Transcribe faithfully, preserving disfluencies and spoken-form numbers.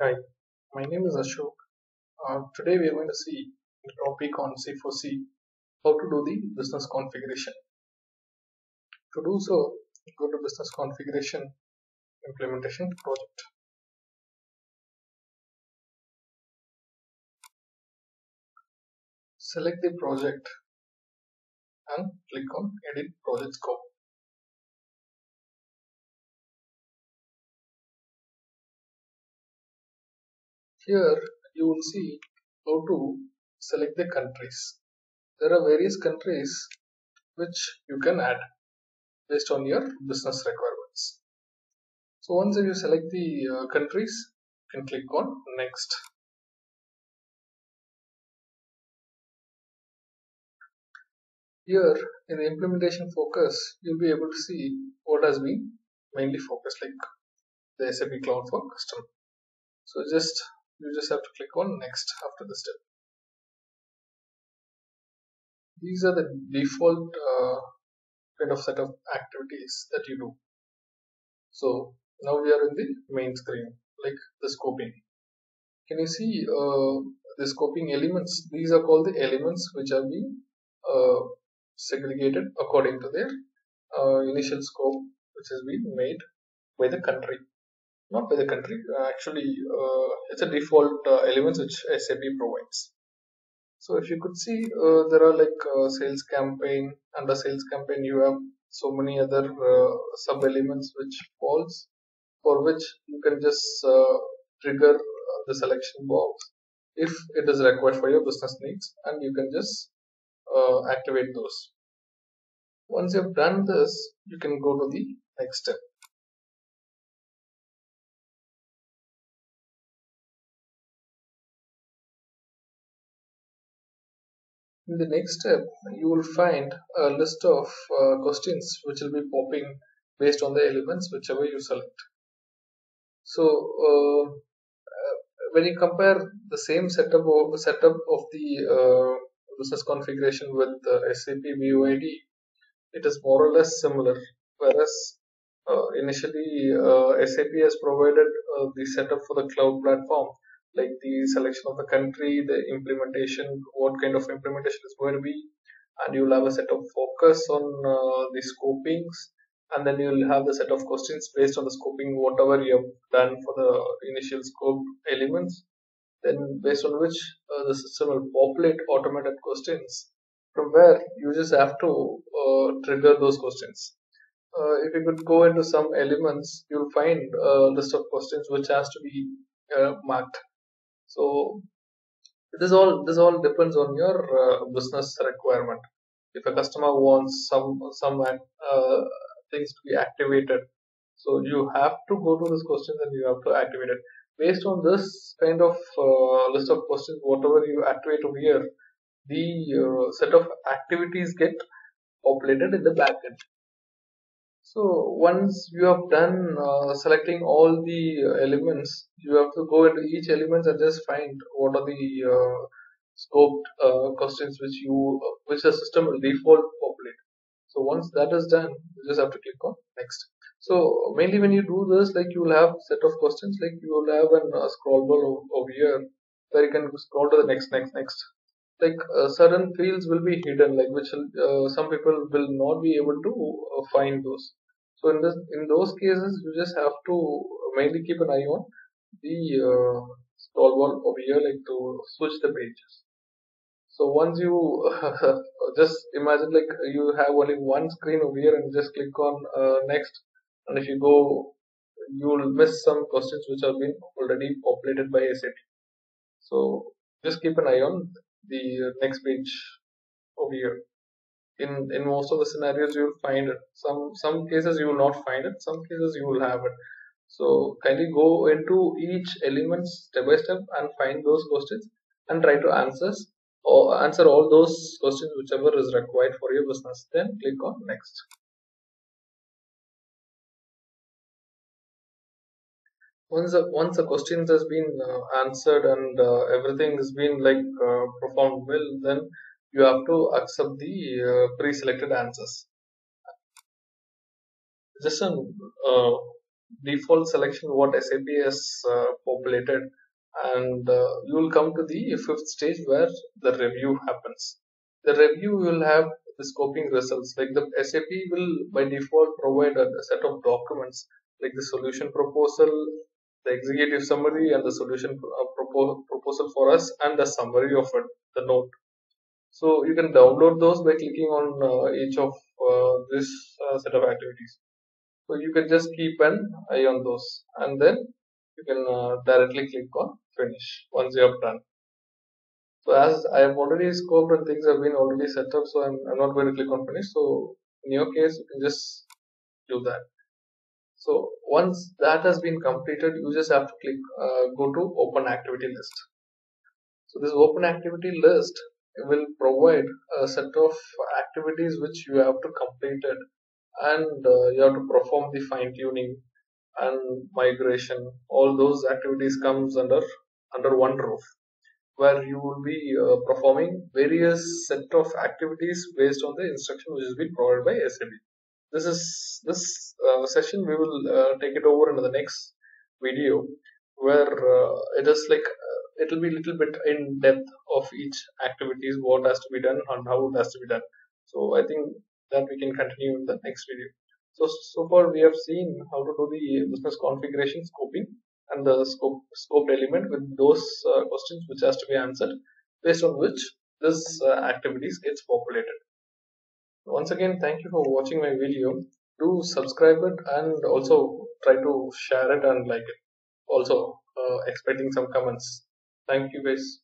Hi, my name is Ashok. Uh, today we are going to see the topic on C four C, how to do the business configuration. To do so, go to business configuration implementation project. Select the project and click on edit project scope. Here you will see how to select the countries. There are various countries which you can add based on your business requirements. So once you select the uh, countries, you can click on next. Here in the implementation focus, you'll be able to see what has been mainly focused, like the S A P Cloud for Customer. So just you just have to click on next after the step. These are the default uh, kind of set of activities that you do. So now we are in the main screen, like the scoping. Can you see uh, the scoping elements? These are called the elements which are being uh, segregated according to their uh, initial scope, which has been made by the country. Not by the country, actually uh, it's a default uh, elements which S A P provides. So if you could see, uh, there are like uh, sales campaign. Under sales campaign you have so many other uh, sub elements which falls, for which you can just uh, trigger the selection box if it is required for your business needs, and you can just uh, activate those. Once you have done this, you can go to the next step. In the next step, you will find a list of uh, questions which will be popping based on the elements whichever you select. So uh, when you compare the same setup of, setup of the uh, business configuration with uh, S A P V O D, it is more or less similar, whereas uh, initially uh, S A P has provided uh, the setup for the cloud platform, like the selection of the country, the implementation, what kind of implementation is going to be, and you'll have a set of focus on uh, the scopings, and then you'll have the set of questions based on the scoping, whatever you have done for the initial scope elements, then based on which uh, the system will populate automated questions, from where you just have to uh, trigger those questions. Uh, if you could go into some elements, you'll find a list of questions which has to be uh, marked. So this all this all depends on your uh, business requirement. If a customer wants some some uh, things to be activated, so you have to go to this question and you have to activate it. Based on this kind of uh, list of questions, whatever you activate over here, the uh, set of activities get populated in the backend. So once you have done uh, selecting all the elements, you have to go into each element and just find what are the uh, scoped uh, questions which you uh, which the system will default populate. So once that is done, you just have to click on next. So mainly when you do this, like you will have set of questions, like you will have an uh, scroll bar over here where you can scroll to the next, next, next. Like uh, certain fields will be hidden, like which uh, some people will not be able to uh, find those. So in this, in those cases, you just have to mainly keep an eye on the uh, scroll bar over here, like to switch the pages. So once you uh, just imagine like you have only one screen over here and just click on uh, next, and if you go, you will miss some questions which have been already populated by S A P. So just keep an eye on the next page over here. In in most of the scenarios you will find it. Some some cases you will not find it. Some cases you will have it. So kindly go into each element step by step and find those questions and try to answers or answer all those questions whichever is required for your business. Then click on next. Once the, once the questions has been uh, answered and uh, everything has been like uh, performed well, then you have to accept the uh, pre-selected answers. Just a uh, default selection what S A P has uh, populated, and uh, you will come to the fifth stage where the review happens. The review will have the scoping results, like the S A P will by default provide a set of documents like the solution proposal, the executive summary, and the solution propo proposal for us, and the summary of it, the note. So you can download those by clicking on uh, each of uh, this uh, set of activities. So you can just keep an eye on those, and then you can uh, directly click on finish once you have done. So as I have already scoped and things have been already set up, so I'm, I'm not going to click on finish. So in your case, you can just do that. So once that has been completed, you just have to click uh, go to open activity list. So this open activity list will provide a set of activities which you have to complete it, and uh, you have to perform the fine tuning and migration. All those activities comes under under one roof, where you will be uh, performing various set of activities based on the instruction which has been provided by S A P. This is this uh, session we will uh, take it over in the next video, where uh, it is like uh, it will be a little bit in depth of each activities, what has to be done and how it has to be done. So I think that we can continue in the next video. So so far we have seen how to do the business configuration, scoping, and the scope scoped element with those uh, questions which has to be answered, based on which this uh, activities gets populated. Once again, thank you for watching my video. Do subscribe it and also try to share it and like it. Also uh, expecting some comments. Thank you guys.